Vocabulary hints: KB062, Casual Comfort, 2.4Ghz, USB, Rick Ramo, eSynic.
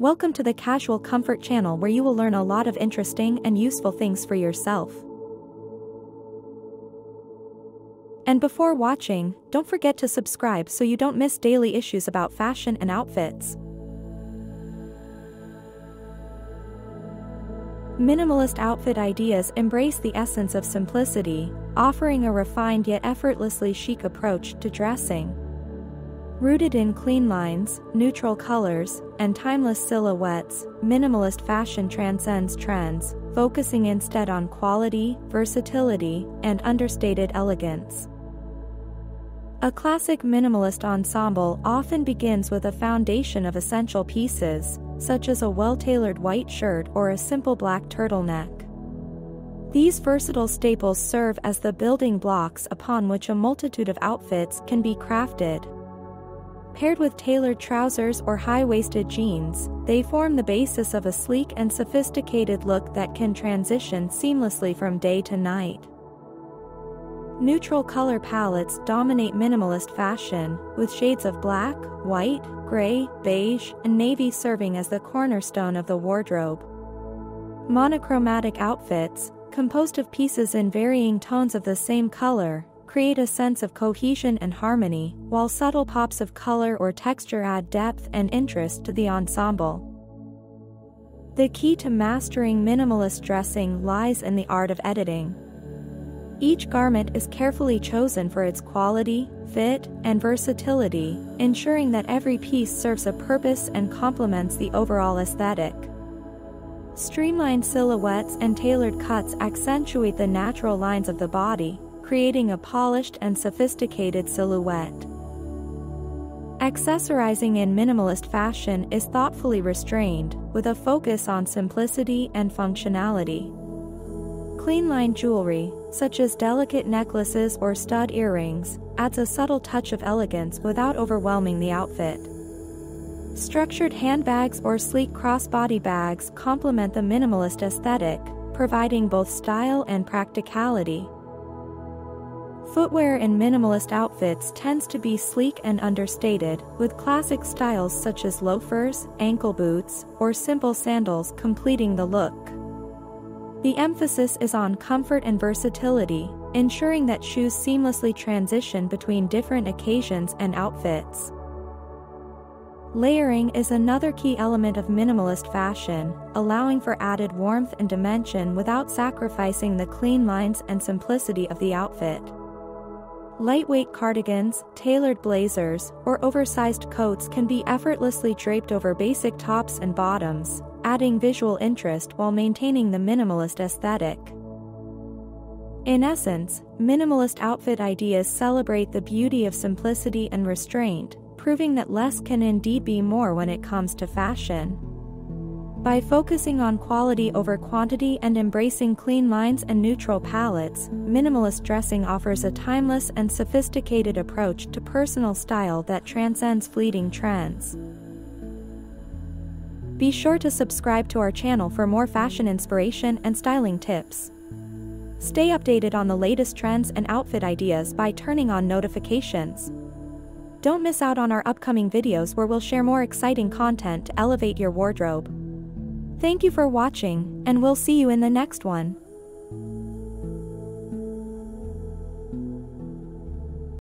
Welcome to the Casual Comfort channel, where you will learn a lot of interesting and useful things for yourself. And before watching, don't forget to subscribe so you don't miss daily issues about fashion and outfits. Minimalist outfit ideas embrace the essence of simplicity, offering a refined yet effortlessly chic approach to dressing. Rooted in clean lines, neutral colors, and timeless silhouettes, minimalist fashion transcends trends, focusing instead on quality, versatility, and understated elegance. A classic minimalist ensemble often begins with a foundation of essential pieces, such as a well-tailored white shirt or a simple black turtleneck. These versatile staples serve as the building blocks upon which a multitude of outfits can be crafted. Paired with tailored trousers or high-waisted jeans, they form the basis of a sleek and sophisticated look that can transition seamlessly from day to night. Neutral color palettes dominate minimalist fashion, with shades of black, white, gray, beige, and navy serving as the cornerstone of the wardrobe. Monochromatic outfits, composed of pieces in varying tones of the same color, create a sense of cohesion and harmony, while subtle pops of color or texture add depth and interest to the ensemble. The key to mastering minimalist dressing lies in the art of editing. Each garment is carefully chosen for its quality, fit, and versatility, ensuring that every piece serves a purpose and complements the overall aesthetic. Streamlined silhouettes and tailored cuts accentuate the natural lines of the body, creating a polished and sophisticated silhouette. Accessorizing in minimalist fashion is thoughtfully restrained, with a focus on simplicity and functionality. Clean-line jewelry, such as delicate necklaces or stud earrings, adds a subtle touch of elegance without overwhelming the outfit. Structured handbags or sleek crossbody bags complement the minimalist aesthetic, providing both style and practicality. Footwear in minimalist outfits tends to be sleek and understated, with classic styles such as loafers, ankle boots, or simple sandals completing the look. The emphasis is on comfort and versatility, ensuring that shoes seamlessly transition between different occasions and outfits. Layering is another key element of minimalist fashion, allowing for added warmth and dimension without sacrificing the clean lines and simplicity of the outfit. Lightweight cardigans, tailored blazers, or oversized coats can be effortlessly draped over basic tops and bottoms, adding visual interest while maintaining the minimalist aesthetic. In essence, minimalist outfit ideas celebrate the beauty of simplicity and restraint, proving that less can indeed be more when it comes to fashion. By focusing on quality over quantity and embracing clean lines and neutral palettes, minimalist dressing offers a timeless and sophisticated approach to personal style that transcends fleeting trends. Be sure to subscribe to our channel for more fashion inspiration and styling tips. Stay updated on the latest trends and outfit ideas by turning on notifications. Don't miss out on our upcoming videos, where we'll share more exciting content to elevate your wardrobe. Thank you for watching, and we'll see you in the next one.